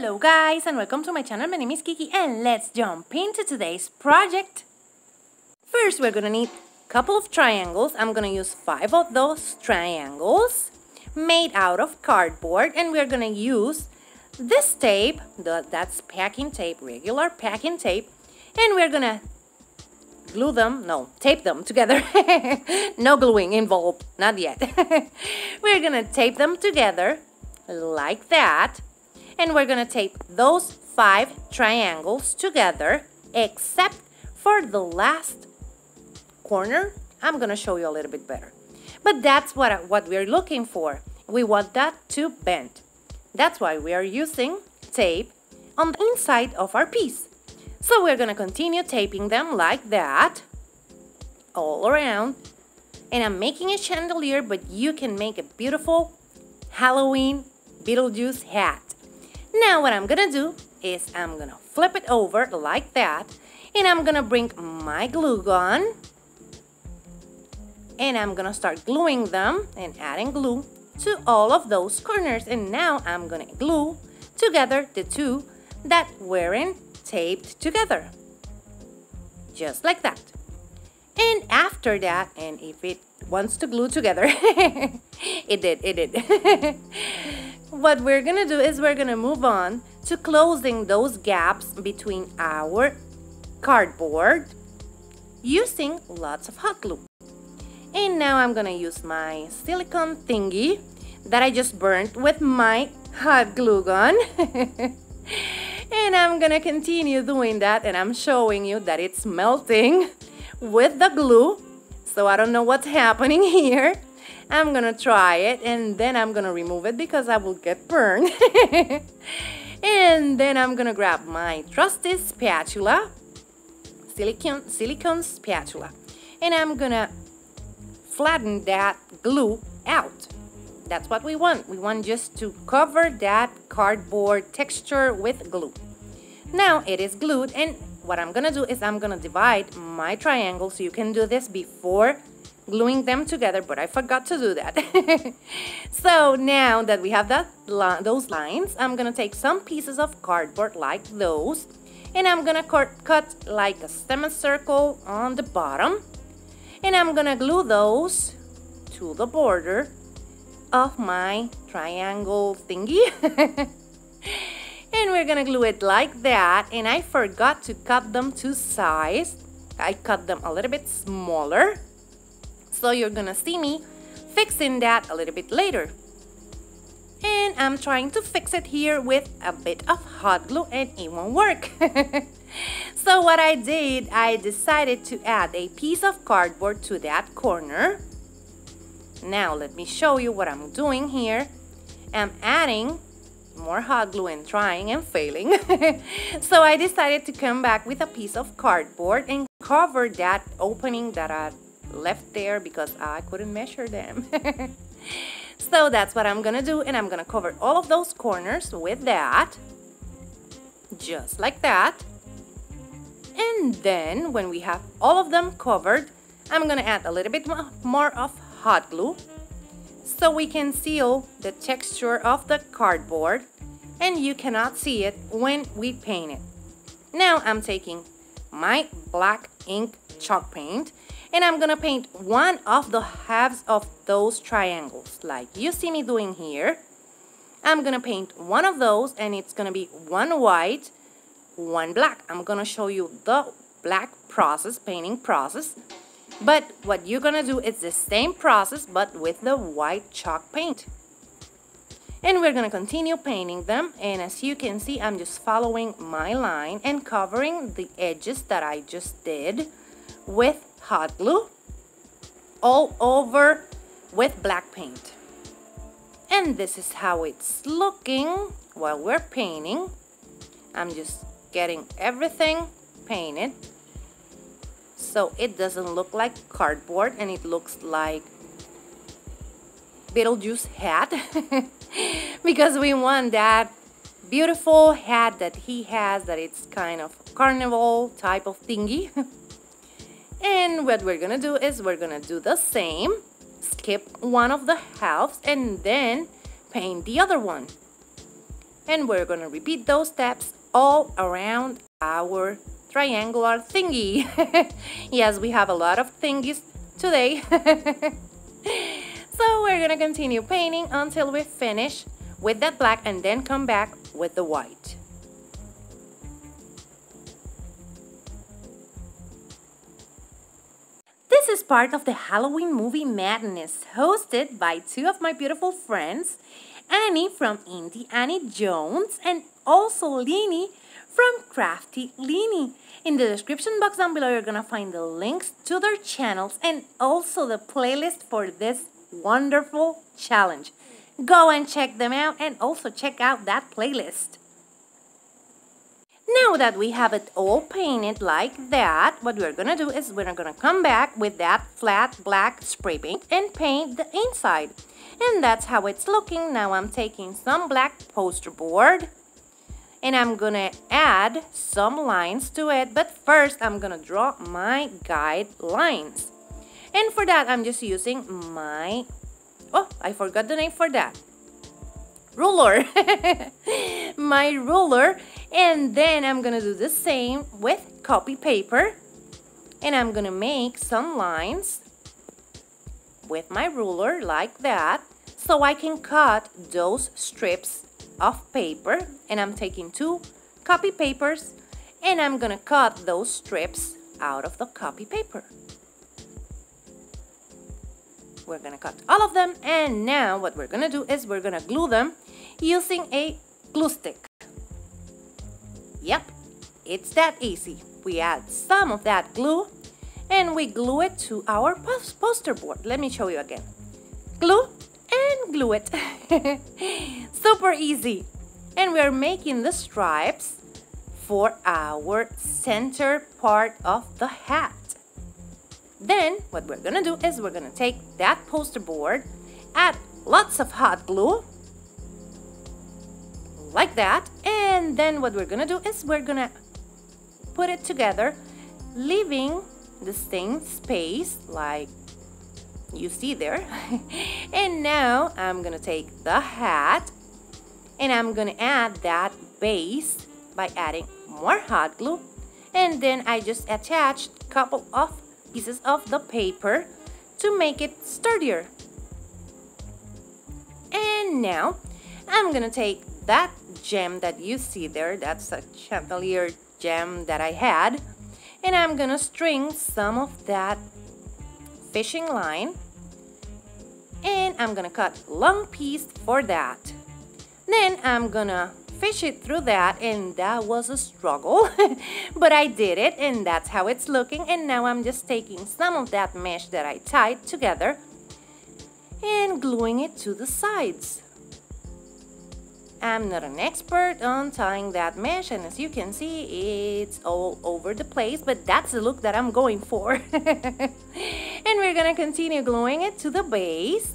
Hello guys and welcome to my channel. My name is Kiki and let's jump into today's project. First we're gonna need a couple of triangles. I'm gonna use 5 of those triangles made out of cardboard, and we're gonna use this tape, that's packing tape, regular packing tape, and we're gonna glue them, no, tape them together. No gluing involved, not yet. We're gonna tape them together like that. And we're gonna tape those 5 triangles together, except for the last corner. I'm gonna show you a little bit better. But that's what we're looking for. We want that to bend. That's why we are using tape on the inside of our piece. So we're gonna continue taping them like that, all around. And I'm making a chandelier, but you can make a beautiful Halloween Beetlejuice hat. Now what I'm gonna do is I'm gonna flip it over like that, and I'm gonna bring my glue gun and I'm gonna start gluing them and adding glue to all of those corners. And now I'm gonna glue together the 2 that weren't taped together, just like that. And after that, and if it wants to glue together, it did. What we're gonna do is we're gonna move on to closing those gaps between our cardboard using lots of hot glue. And now I'm gonna use my silicone thingy that I just burnt with my hot glue gun. And I'm gonna continue doing that, and I'm showing you that it's melting with the glue. So I don't know what's happening here. I'm gonna try it, and then I'm gonna remove it because I will get burned. And then I'm gonna grab my trusty spatula, silicone spatula, and I'm gonna flatten that glue out. That's what we want. We want just to cover that cardboard texture with glue. Now it is glued, and what I'm gonna do is I'm gonna divide my triangles. So you can do this before gluing them together, but I forgot to do that. So now that we have those lines, I'm gonna take some pieces of cardboard like those, and I'm gonna cut like a semicircle on the bottom, and I'm gonna glue those to the border of my triangle thingy. And we're gonna glue it like that, and I forgot to cut them to size. I cut them a little bit smaller. So you're gonna see me fixing that a little bit later. And I'm trying to fix it here with a bit of hot glue, and it won't work. So what I did, I decided to add a piece of cardboard to that corner. Now let me show you what I'm doing here. I'm adding more hot glue and trying and failing. So I decided to come back with a piece of cardboard and cover that opening that I left there because I couldn't measure them. So that's what I'm gonna do, and I'm gonna cover all of those corners with that, just like that. And then when we have all of them covered, I'm gonna add a little bit more of hot glue so we can seal the texture of the cardboard, and you cannot see it when we paint it. Now I'm taking my black ink chalk paint, and I'm gonna paint one of the halves of those triangles like you see me doing here. I'm gonna paint one of those, and it's gonna be one white, one black. I'm gonna show you the black process, painting process, but what you're gonna do is the same process but with the white chalk paint. And we're gonna continue painting them, and as you can see, I'm just following my line and covering the edges that I just did with hot glue all over with black paint. And this is how it's looking while we're painting. I'm just getting everything painted so it doesn't look like cardboard and it looks like Beetlejuice hat. Because we want that beautiful hat that he has, that it's kind of carnival type of thingy. And what we're gonna do is we're gonna do the same, skip one of the halves and then paint the other one. and we're gonna repeat those steps all around our triangular thingy. Yes, we have a lot of thingies today. So we're gonna continue painting until we finish with that black and then come back with the white. This is part of the Halloween movie madness, hosted by two of my beautiful friends, Annie from Indie Annie Jones and also Leeny from Crafty Leeny. In the description box down below, you're gonna find the links to their channels and also the playlist for this wonderful challenge. Go and check them out and also check out that playlist. Now that we have it all painted like that, what we're gonna do is we're gonna come back with that flat black spray paint and paint the inside. And that's how it's looking. Now I'm taking some black poster board and I'm gonna add some lines to it, but first I'm gonna draw my guidelines. And for that, I'm just using my, oh, I forgot the name for that, ruler. My ruler. And then I'm gonna do the same with copy paper, and I'm gonna make some lines with my ruler like that so I can cut those strips of paper. And I'm taking two copy papers and I'm gonna cut those strips out of the copy paper. We're gonna cut all of them, and now what we're gonna do is we're gonna glue them using a glue stick. Yep, it's that easy. We add some of that glue and we glue it to our poster board. Let me show you again. Glue and glue it. Super easy. And we're making the stripes for our center part of the hat. Then what we're gonna do is we're gonna take that poster board, add lots of hot glue like that, and then what we're gonna do is we're gonna put it together, leaving the same space like you see there. And now I'm gonna take the hat and I'm gonna add that base by adding more hot glue, and then I just attached a couple of pieces of the paper to make it sturdier. And now I'm gonna take that gem that you see there, that's a chandelier gem that I had, and I'm gonna string some of that fishing line and I'm gonna cut a long piece for that. Then I'm gonna fish it through that, and that was a struggle, but I did it, and that's how it's looking. And now I'm just taking some of that mesh that I tied together and gluing it to the sides. I'm not an expert on tying that mesh, and as you can see, it's all over the place, but that's the look that I'm going for. And we're gonna continue gluing it to the base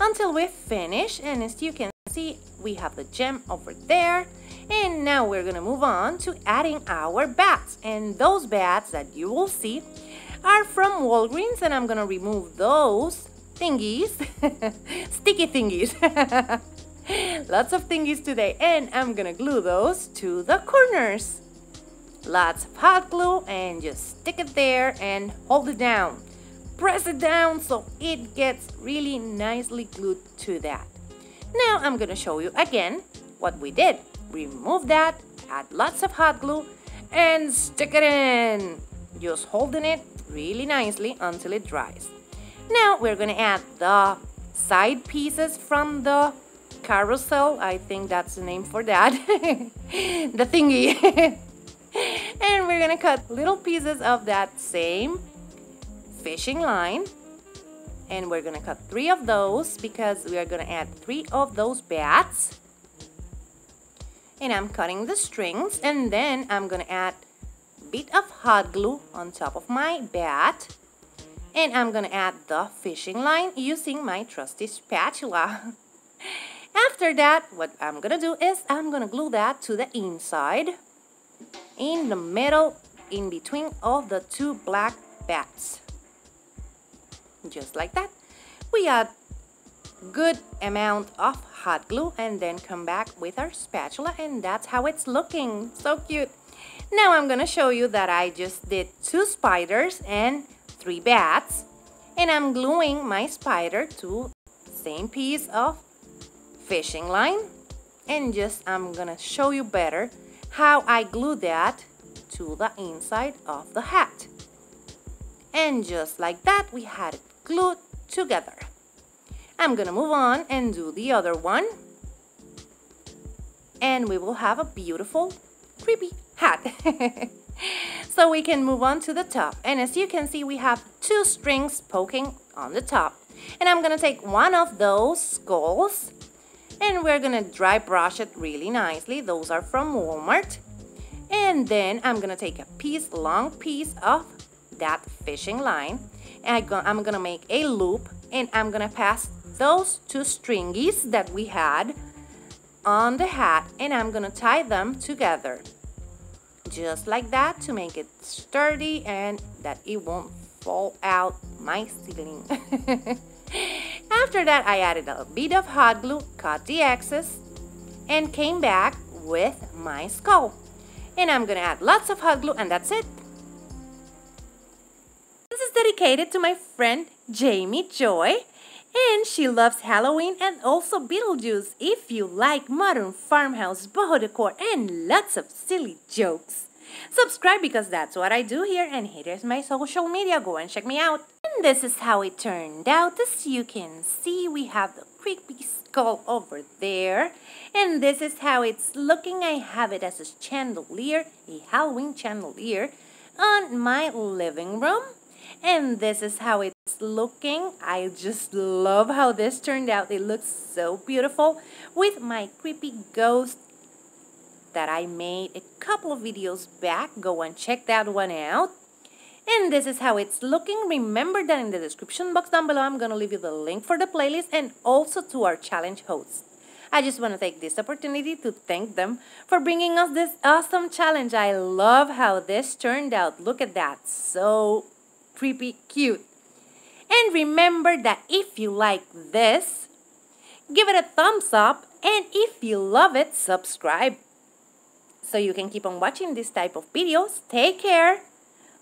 until we finish, and as you can see, we have the gem over there. And now we're gonna move on to adding our bats, and those bats that you will see are from Walgreens, and I'm gonna remove those thingies. Sticky thingies. Lots of thingies today. And I'm gonna glue those to the corners, lots of hot glue, and just stick it there and hold it down, press it down so it gets really nicely glued to that. Now I'm gonna show you again what we did. Remove that, add lots of hot glue, and stick it in, just holding it really nicely until it dries. Now we're gonna add the side pieces from the carousel, I think that's the name for that, the thingy. And we're gonna cut little pieces of that same fishing line. And we're gonna cut three of those because we are gonna add three of those bats. And I'm cutting the strings, and then I'm gonna add a bit of hot glue on top of my bat. And I'm gonna add the fishing line using my trusty spatula. After that, what I'm gonna do is I'm gonna glue that to the inside, in the middle, in between of the two black bats. Just like that. We add good amount of hot glue and then come back with our spatula, and that's how it's looking. So cute. Now I'm gonna show you that I just did 2 spiders and 3 bats, and I'm gluing my spider to the same piece of fishing line, and just I'm gonna show you better how I glue that to the inside of the hat. And just like that, we had it glued together. I'm gonna move on and do the other one, and we will have a beautiful creepy hat. So we can move on to the top, and as you can see, we have 2 strings poking on the top, and I'm gonna take one of those skulls and we're gonna dry brush it really nicely. Those are from Walmart. And then I'm gonna take a piece, long piece of that fishing line, and I'm gonna make a loop, and I'm gonna pass those 2 stringies that we had on the hat, and I'm gonna tie them together just like that to make it sturdy and that it won't fall out my ceiling. After that, I added a bit of hot glue, cut the excess, and came back with my skull, and I'm gonna add lots of hot glue, and that's it. This is dedicated to my friend Jamie Joy, and she loves Halloween and also Beetlejuice. If you like modern farmhouse boho decor and lots of silly jokes, subscribe, because that's what I do here, and here is my social media. Go and check me out. And this is how it turned out. As you can see, we have the creepy skull over there, and this is how it's looking. I have it as a chandelier, a Halloween chandelier, on my living room, and this is how it's looking. I just love how this turned out. It looks so beautiful with my creepy ghost that I made a couple of videos back. Go and check that one out. And this is how it's looking. Remember that in the description box down below, I'm gonna leave you the link for the playlist and also to our challenge hosts. I just want to take this opportunity to thank them for bringing us this awesome challenge. I love how this turned out. Look at that, so creepy cute. And remember that if you like this, give it a thumbs up, and if you love it, subscribe so you can keep on watching this type of videos. Take care.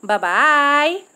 Bye-bye.